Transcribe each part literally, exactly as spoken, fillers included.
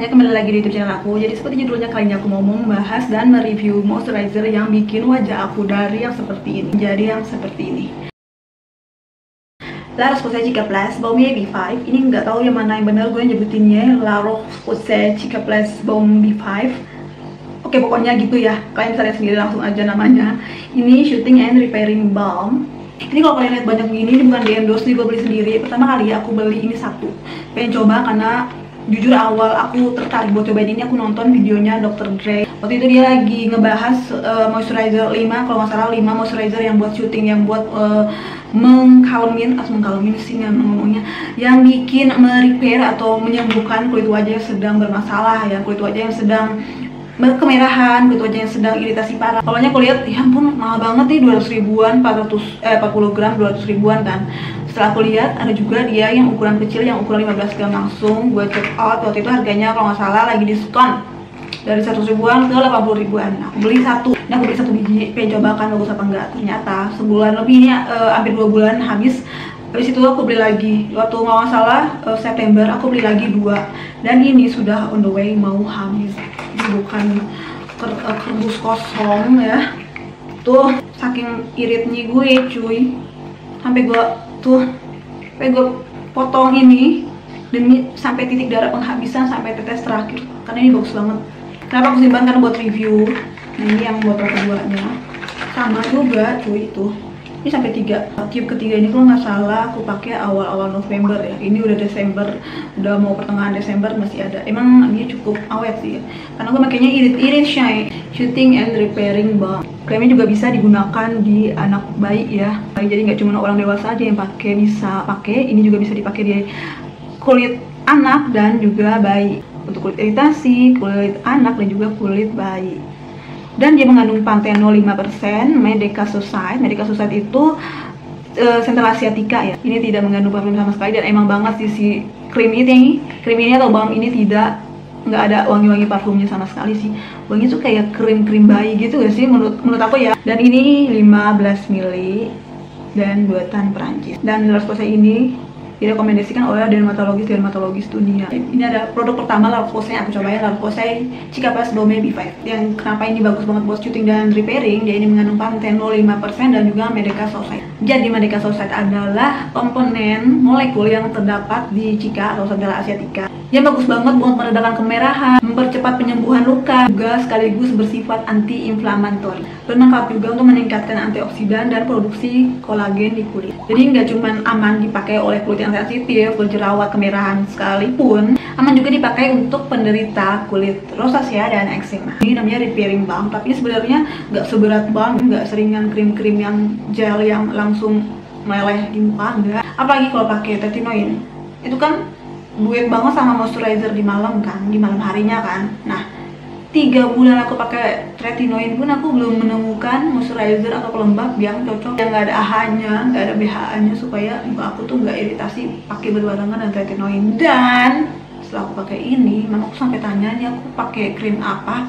semuanya, kembali lagi di YouTube channel aku. Jadi seperti judulnya, kali ini aku mau membahas dan mereview moisturizer yang bikin wajah aku dari yang seperti ini jadi yang seperti ini. La Roche-Posay Cicaplast Baume B lima. Ini nggak tahu yang mana yang benar gue nyebutinnya, La Roche-Posay Cicaplast Baume B lima. Oke, pokoknya gitu ya. Kalian bisa lihat sendiri langsung aja namanya. Ini Shooting and Repairing Balm. Ini kalau kalian lihat banyak begini, ini bukan di endorse, gue beli sendiri. Pertama kali aku beli ini satu, pengen coba karena jujur awal aku tertarik buat cobain ini, aku nonton videonya dokter Dray. Waktu itu dia lagi ngebahas uh, moisturizer lima, kalau nggak salah lima moisturizer yang buat syuting, yang buat uh, mengkalmin, atau mengkalmin sih nggak ngomongnya, yang bikin merepair atau menyembuhkan kulit wajah yang sedang bermasalah, ya kulit wajah yang sedang kemerahan, kulit wajah yang sedang iritasi parah. Kalau aku lihat, ya ampun mahal banget nih, dua ratus ribuan, empat ratus, eh, empat puluh gram, dua ratus ribuan kan. Setelah aku lihat, ada juga dia yang ukuran kecil, yang ukuran lima belas gram, langsung gue check out. Waktu itu harganya kalau nggak salah lagi diskon dari seratus ribuan ke delapan puluh ribuan. Aku beli satu, nah aku beli satu biji, pengen coba kan bagus apa enggak. Ternyata sebulan lebihnya, uh, hampir dua bulan habis. Habis itu aku beli lagi, waktu nggak salah uh, September aku beli lagi dua, dan ini sudah on the way mau habis. Ini bukan ker uh, kerbus kosong ya, tuh saking iritnya gue cuy, sampai gue tuh sampai gue potong ini demi sampai titik darah penghabisan, sampai tetes terakhir, karena ini bagus banget. Kenapa aku simpan? Karena buat review. Nah, ini yang botol keduanya sama juga cuy, itu ini sampai tiga. Tube ketiga ini kalau nggak salah aku pakai awal-awal November ya. Ini udah Desember, udah mau pertengahan Desember masih ada. Emang dia cukup awet sih ya, karena aku makanya irit-irit shine Shooting and Repairing Balm. Krimnya juga bisa digunakan di anak bayi ya. Jadi nggak cuma orang dewasa aja yang pakai, bisa pakai. Ini juga bisa dipakai di kulit anak dan juga bayi, untuk kulit iritasi, kulit anak dan juga kulit bayi. Dan dia mengandung panthenol lima persen, medecassoside. Medecassoside itu uh, Centella Asiatica ya. Ini tidak mengandung parfum sama sekali, dan emang banget sih si krim ini, krim ini atau balm ini tidak nggak ada wangi-wangi parfumnya sama sekali sih. Wanginya tuh kayak krim-krim bayi gitu gak sih menurut menurut aku ya. Dan ini lima belas mili dan buatan Perancis. Dan La Roche-Posay ini direkomendasikan oleh dermatologis-dermatologis dunia. Ini ada produk pertama La Roche-Posay yang aku cobain, La Roche-Posay Cicaplast Baume B lima. Yang kenapa ini bagus banget buat shooting dan repairing, dia ini mengandung panthenol lima persen dan juga medecassoside. Jadi medecassoside adalah komponen molekul yang terdapat di cica atau Centella asiatica, yang bagus banget buat meredakan kemerahan, mempercepat penyembuhan luka, juga sekaligus bersifat anti-inflamatori. Bermanfaat juga untuk meningkatkan antioksidan dan produksi kolagen di kulit. Jadi nggak cuma aman dipakai oleh kulit yang sensitif, berjerawat, kemerahan sekalipun, aman juga dipakai untuk penderita kulit rosacea dan eczema. Ini namanya repairing balm, tapi sebenarnya nggak seberat balm, nggak seringan krim-krim yang gel yang langsung meleleh di muka, enggak. Apalagi kalau pakai tretinoin, itu kan duet banget sama moisturizer di malam kan, di malam harinya kan. Nah, tiga bulan aku pakai tretinoin pun aku belum menemukan moisturizer atau pelembab yang cocok, yang nggak ada A H-nya, nggak ada B H A-nya, supaya muka aku tuh nggak iritasi pakai berbarengan dan tretinoin. Dan setelah aku pakai ini, mama aku sampai tanya nih aku pakai krim apa,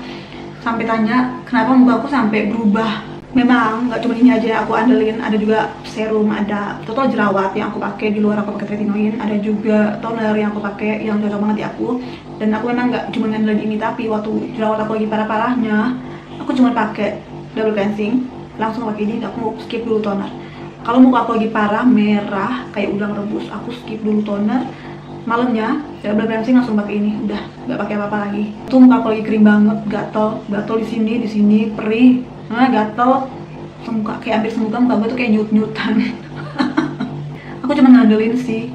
sampai tanya kenapa muka aku sampai berubah. Memang nggak cuma ini aja aku andelin, ada juga serum, ada total jerawat yang aku pakai di luar aku pakai tretinoin, ada juga toner yang aku pakai yang cocok banget di aku. Dan aku memang nggak cuma ngandelin ini, tapi waktu jerawat aku lagi parah-parahnya aku cuma pakai double cleansing, langsung pakai ini, aku skip dulu toner. Kalau muka aku lagi parah merah kayak udang rebus, aku skip dulu toner malamnya, double cleansing, langsung pakai ini, udah nggak pakai apa-apa lagi. Tuh muka aku lagi kering banget, gatel gatel di sini di sini perih. Nah, gatel semuka, kayak hampir semuka muka gue tuh kayak nyut-nyutan. Aku cuma ngandelin si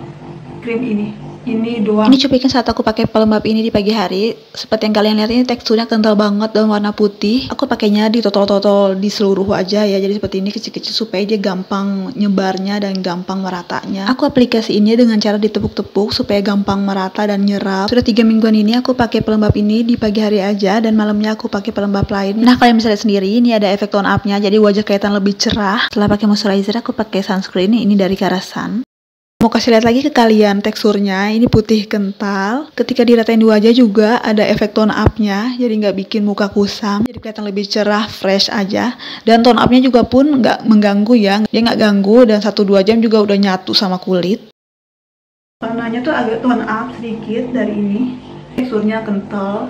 krim ini ini doang. Ini cuplikan saat aku pakai pelembab ini di pagi hari. Seperti yang kalian lihat, ini teksturnya kental banget dan warna putih. Aku pakainya di totol-totol di seluruh wajah ya, jadi seperti ini kecil-kecil supaya dia gampang nyebarnya dan gampang meratanya. Aku aplikasiinnya dengan cara ditepuk-tepuk supaya gampang merata dan nyerap. Sudah tiga mingguan ini aku pakai pelembab ini di pagi hari aja, dan malamnya aku pakai pelembab lain. Nah, kalian bisa lihat sendiri, ini ada efek tone up-nya, jadi wajah kelihatan lebih cerah. Setelah pakai moisturizer, aku pakai sunscreen ini dari Karasan. Mau kasih lihat lagi ke kalian teksturnya, ini putih kental. Ketika diratain di wajah juga ada efek tone up-nya, jadi nggak bikin muka kusam, jadi kelihatan lebih cerah, fresh aja. Dan tone up-nya juga pun nggak mengganggu ya, dia nggak ganggu, dan satu dua jam juga udah nyatu sama kulit. Warnanya tuh agak tone up sedikit dari ini, Teksturnya kental,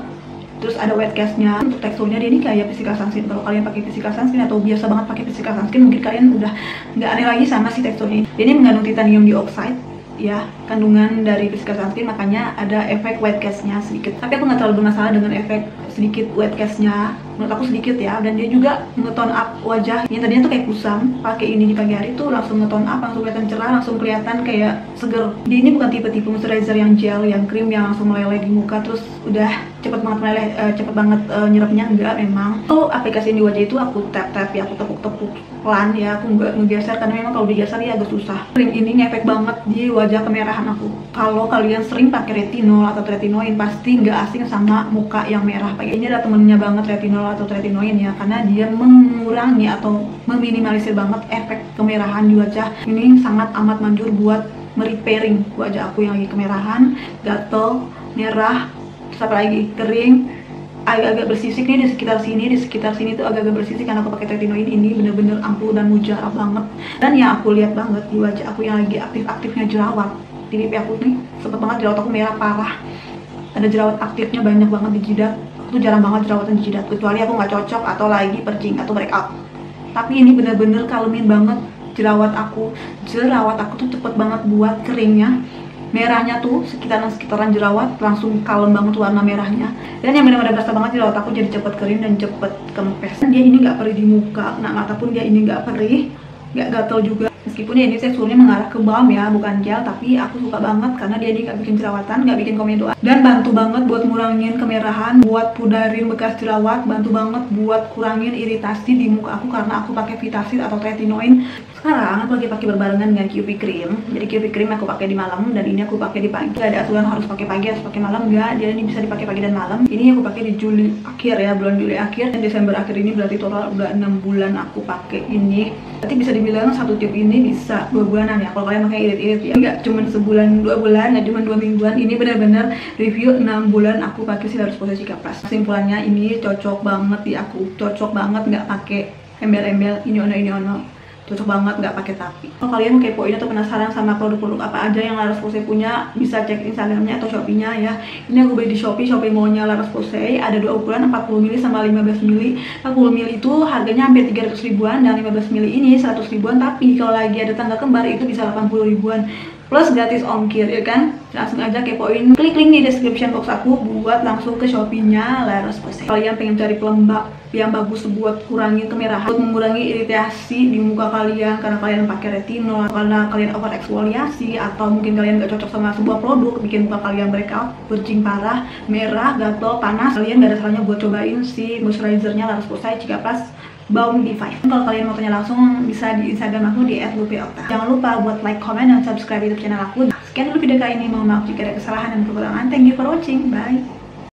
terus ada wet castnya. Untuk teksturnya dia ini kayak physical sunscreen. Kalau kalian pakai physical sunscreen atau biasa banget pakai physical sunscreen, mungkin kalian udah nggak aneh lagi sama si teksturnya. Ini mengandung titanium dioxide, ya, kandungan dari physical sunscreen, makanya ada efek wet castnya sedikit. Tapi aku nggak terlalu bermasalah dengan efek sedikit wet castnya, menurut aku sedikit ya. Dan dia juga nge-tone up wajah. Yang tadinya tuh kayak kusam, pakai ini di pagi hari tuh langsung nge-tone up, langsung kelihatan cerah, langsung kelihatan kayak seger. Dia ini bukan tipe-tipe moisturizer yang gel, yang krim yang langsung meleleh di muka terus udah cepet banget meleleh, uh, cepet banget uh, nyerapnya. Enggak, memang tuh aplikasi di wajah itu aku tap-tap ya, aku tepuk-tepuk pelan ya, aku nggak ngegeser karena memang kalau digeser ya agak susah. Krim ini ngefek banget di wajah kemerahan aku. Kalau kalian sering pakai retinol atau tretinoin pasti nggak asing sama muka yang merah. Ini ada temennya banget retinol atau tretinoin ya, karena dia mengurangi atau meminimalisir banget efek kemerahan di wajah. Ini sangat amat manjur buat merepairing wajah aku yang lagi kemerahan, gatel, merah, terus apa lagi, kering, agak-agak bersisik nih di sekitar sini, di sekitar sini tuh agak-agak bersisik karena aku pakai tretinoin. Ini bener-bener ampuh dan mujarab banget. Dan yang aku lihat banget di wajah aku yang lagi aktif-aktifnya jerawat. Di pipi aku nih sempet banget jerawat aku merah parah, ada jerawat aktifnya banyak banget di jidat. Aku jarang banget jerawatan di jidat, kecuali aku nggak cocok atau lagi purging atau breakup. Tapi ini bener-bener kalemin banget jerawat aku. Jerawat aku tuh cepet banget buat keringnya. Merahnya tuh sekitaran-sekitaran jerawat langsung kalem banget warna merahnya. Dan yang bener-bener berasa banget jerawat aku jadi cepet kering dan cepet kempes. Dia ini nggak perih di muka, nah mata pun dia ini nggak perih, nggak gatel juga. Meskipun ya ini teksturnya mengarah ke balm ya, bukan gel, tapi aku suka banget karena dia ini gak bikin jerawatan, gak bikin komedoan. Dan bantu banget buat ngurangin kemerahan, buat pudarin bekas jerawat, bantu banget buat kurangin iritasi di muka aku karena aku pakai Vitasid atau tretinoin. Sekarang aku lagi pakai berbarengan dengan Q P Cream. Jadi Q P Cream aku pakai di malam dan ini aku pakai di pagi. Gak ada aturan harus pakai pagi harus pakai malam, enggak. Jadi ini bisa dipakai pagi dan malam. Ini aku pakai di Juli akhir ya, bulan Juli akhir dan Desember akhir ini, berarti total udah enam bulan aku pakai ini. Berarti bisa dibilang satu tube ini bisa dua bulanan ya, kalau kalian pakai irit-irit ya. Nggak cuma sebulan dua bulan, nggak cuma dua mingguan. Ini benar-benar review enam bulan aku pakai si La Roche-Posay Cicaplast. Kesimpulannya ini cocok banget di aku, cocok banget nggak pakai embel-embel ini ono ini ono, cocok banget nggak pakai tapi. Kalau kalian kepoin atau penasaran sama produk-produk apa aja yang La Roche-Posay punya, bisa cek Instagramnya atau Shopee-nya ya. Ini aku beli di Shopee, Shopee maunya La Roche-Posay. Ada dua ukuran, empat puluh mililiter sama lima belas mililiter. empat puluh mililiter itu harganya hampir tiga ratus ribuan dan lima belas mililiter ini seratus ribuan, tapi kalau lagi ada tanggal kembar itu bisa delapan puluh ribuan. Plus gratis ongkir ya kan? Langsung aja kepoin, klik link di description box aku buat langsung ke Shopee-nya La Roche-Posay. Kalau kalian pengen cari pelembab yang bagus buat kurangi kemerahan, buat mengurangi iritasi di muka kalian karena kalian pakai retinol, karena kalian over eksfoliasi, atau mungkin kalian gak cocok sama sebuah produk bikin muka kalian breakout, purging parah, merah, gatal, panas, kalian gak ada salahnya buat cobain si moisturizer-nya La Roche-Posay Cicaplast Baume B lima. Kalau kalian mau tanya langsung bisa di Instagram aku di et lupioft. Jangan lupa buat like, comment, dan subscribe YouTube channel aku. Sekian dulu video kali ini, mohon maaf jika ada kesalahan dan kekurangan. Thank you for watching, bye.